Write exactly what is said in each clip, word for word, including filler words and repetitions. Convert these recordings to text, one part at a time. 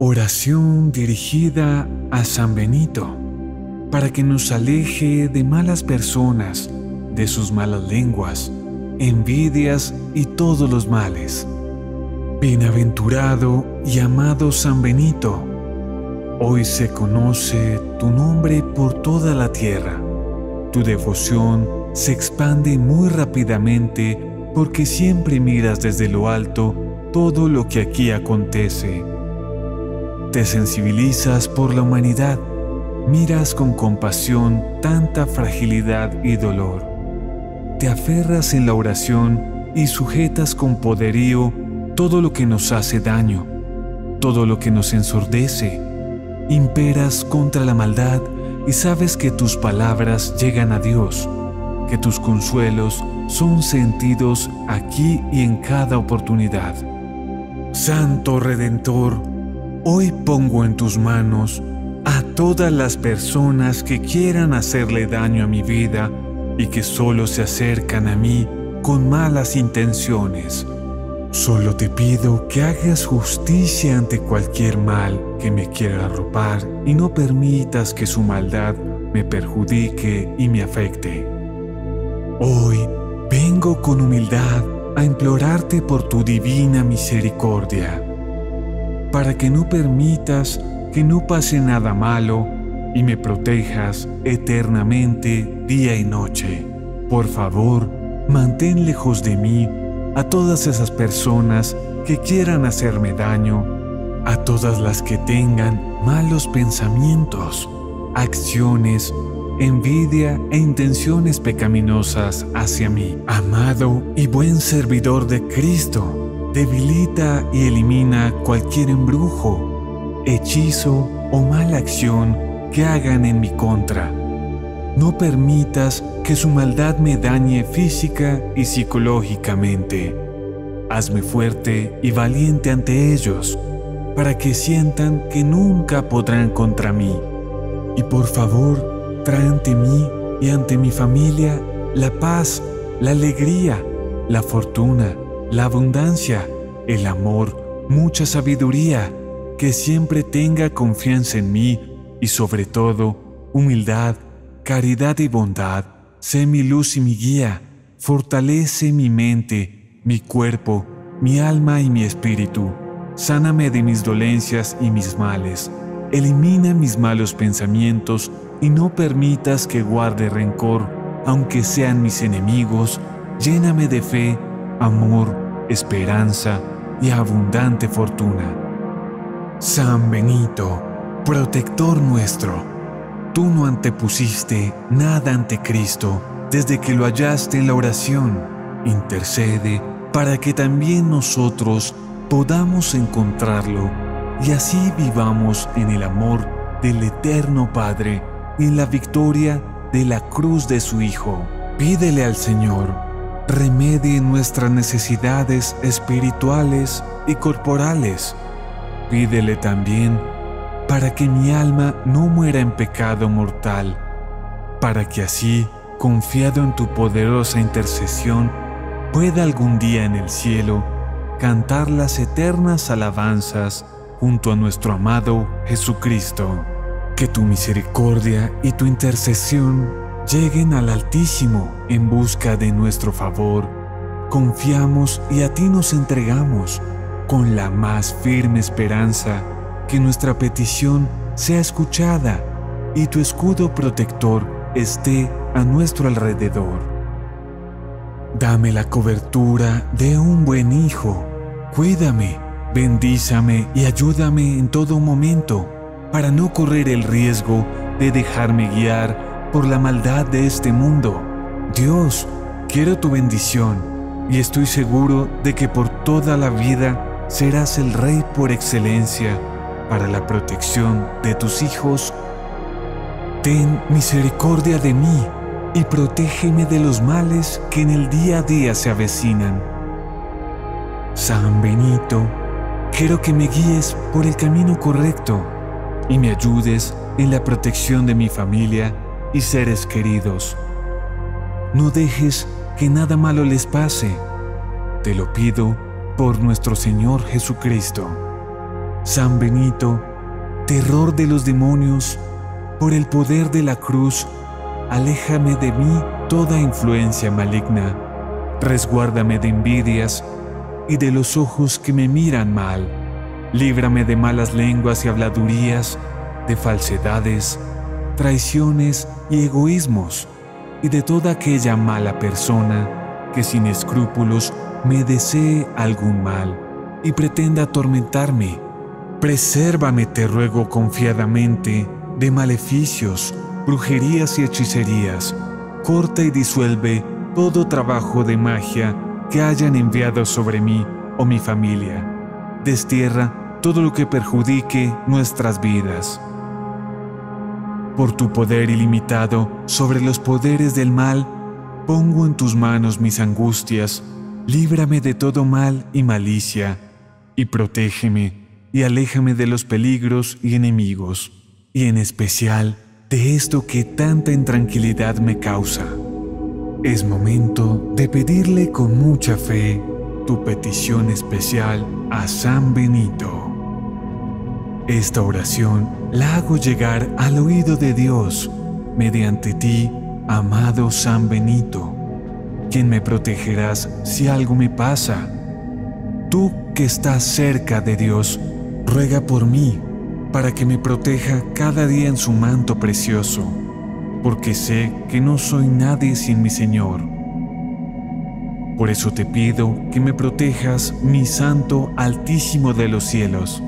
Oración dirigida a San Benito, para que nos aleje de malas personas, de sus malas lenguas, envidias y todos los males. Bienaventurado y amado San Benito, hoy se conoce tu nombre por toda la tierra. Tu devoción se expande muy rápidamente porque siempre miras desde lo alto todo lo que aquí acontece. Te sensibilizas por la humanidad, miras con compasión tanta fragilidad y dolor. Te aferras en la oración y sujetas con poderío todo lo que nos hace daño, todo lo que nos ensordece. Imperas contra la maldad y sabes que tus palabras llegan a Dios, que tus consuelos son sentidos aquí y en cada oportunidad. Santo Redentor, hoy pongo en tus manos a todas las personas que quieran hacerle daño a mi vida y que solo se acercan a mí con malas intenciones. Solo te pido que hagas justicia ante cualquier mal que me quiera arropar y no permitas que su maldad me perjudique y me afecte. Hoy vengo con humildad a implorarte por tu divina misericordia, para que no permitas que no pase nada malo y me protejas eternamente día y noche. Por favor, mantén lejos de mí a todas esas personas que quieran hacerme daño, a todas las que tengan malos pensamientos, acciones, envidia e intenciones pecaminosas hacia mí. Amado y buen servidor de Cristo, debilita y elimina cualquier embrujo, hechizo o mala acción que hagan en mi contra. No permitas que su maldad me dañe física y psicológicamente. Hazme fuerte y valiente ante ellos, para que sientan que nunca podrán contra mí. Y por favor, trae ante mí y ante mi familia la paz, la alegría, la fortuna, la abundancia, el amor, mucha sabiduría, que siempre tenga confianza en mí y sobre todo, humildad, caridad y bondad. Sé mi luz y mi guía, fortalece mi mente, mi cuerpo, mi alma y mi espíritu. Sáname de mis dolencias y mis males, elimina mis malos pensamientos y no permitas que guarde rencor, aunque sean mis enemigos. Lléname de fe, amor, esperanza y abundante fortuna. San Benito, protector nuestro, tú no antepusiste nada ante Cristo desde que lo hallaste en la oración. Intercede para que también nosotros podamos encontrarlo y así vivamos en el amor del eterno Padre y en la victoria de la cruz de su Hijo. Pídele al Señor remedie nuestras necesidades espirituales y corporales. Pídele también para que mi alma no muera en pecado mortal, para que así, confiado en tu poderosa intercesión, pueda algún día en el cielo cantar las eternas alabanzas junto a nuestro amado Jesucristo. Que tu misericordia y tu intercesión lleguen al Altísimo en busca de nuestro favor. Confiamos y a ti nos entregamos, con la más firme esperanza que nuestra petición sea escuchada y tu escudo protector esté a nuestro alrededor. Dame la cobertura de un buen hijo, cuídame, bendízame y ayúdame en todo momento, para no correr el riesgo de dejarme guiar por la maldad de este mundo. Dios, quiero tu bendición y estoy seguro de que por toda la vida serás el Rey por excelencia para la protección de tus hijos. Ten misericordia de mí y protégeme de los males que en el día a día se avecinan. San Benito, quiero que me guíes por el camino correcto y me ayudes en la protección de mi familia y seres queridos. No dejes que nada malo les pase. Te lo pido por nuestro Señor Jesucristo. San Benito, terror de los demonios, por el poder de la cruz, aléjame de mí toda influencia maligna, resguárdame de envidias y de los ojos que me miran mal, líbrame de malas lenguas y habladurías, de falsedades, traiciones y egoísmos, y de toda aquella mala persona que sin escrúpulos me desee algún mal y pretenda atormentarme. Presérvame, te ruego confiadamente, de maleficios, brujerías y hechicerías. Corta y disuelve todo trabajo de magia que hayan enviado sobre mí o mi familia. Destierra todo lo que perjudique nuestras vidas. Por tu poder ilimitado sobre los poderes del mal, pongo en tus manos mis angustias, líbrame de todo mal y malicia, y protégeme y aléjame de los peligros y enemigos, y en especial de esto que tanta intranquilidad me causa. Es momento de pedirle con mucha fe tu petición especial a San Benito. Esta oración la hago llegar al oído de Dios, mediante ti, amado San Benito, quien me protegerás si algo me pasa. Tú que estás cerca de Dios, ruega por mí, para que me proteja cada día en su manto precioso, porque sé que no soy nadie sin mi Señor. Por eso te pido que me protejas, mi Santo Altísimo de los cielos.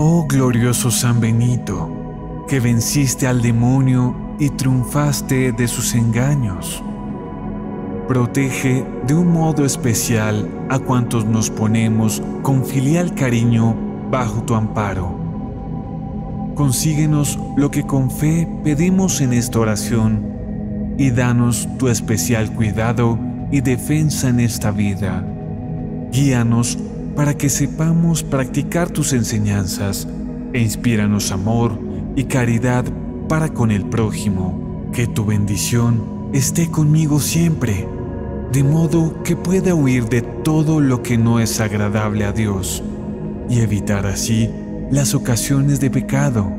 Oh glorioso San Benito, que venciste al demonio y triunfaste de sus engaños, protege de un modo especial a cuantos nos ponemos con filial cariño bajo tu amparo. Consíguenos lo que con fe pedimos en esta oración y danos tu especial cuidado y defensa en esta vida. Guíanos para que sepamos practicar tus enseñanzas e inspíranos amor y caridad para con el prójimo. Que tu bendición esté conmigo siempre, de modo que pueda huir de todo lo que no es agradable a Dios y evitar así las ocasiones de pecado.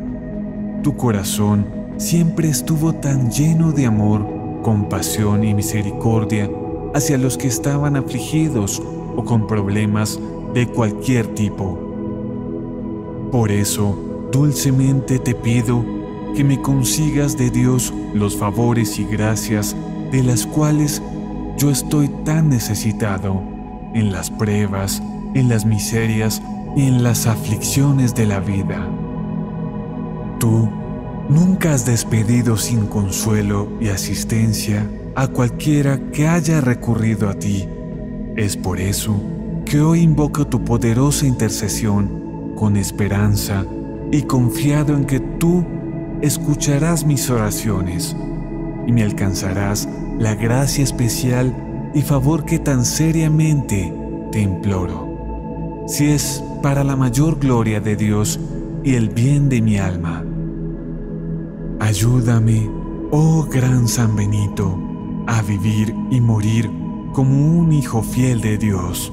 Tu corazón siempre estuvo tan lleno de amor, compasión y misericordia hacia los que estaban afligidos o con problemas de cualquier tipo. Por eso, dulcemente te pido que me consigas de Dios los favores y gracias de las cuales yo estoy tan necesitado, en las pruebas, en las miserias y en las aflicciones de la vida. Tú nunca has despedido sin consuelo y asistencia a cualquiera que haya recurrido a ti. Es por eso que hoy invoco tu poderosa intercesión con esperanza y confiado en que tú escucharás mis oraciones y me alcanzarás la gracia especial y favor que tan seriamente te imploro, si es para la mayor gloria de Dios y el bien de mi alma. Ayúdame, oh gran San Benito, a vivir y morir como un hijo fiel de Dios,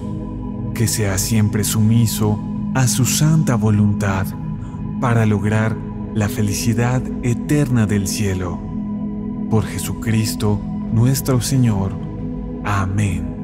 que sea siempre sumiso a su santa voluntad para lograr la felicidad eterna del cielo. Por Jesucristo nuestro Señor. Amén.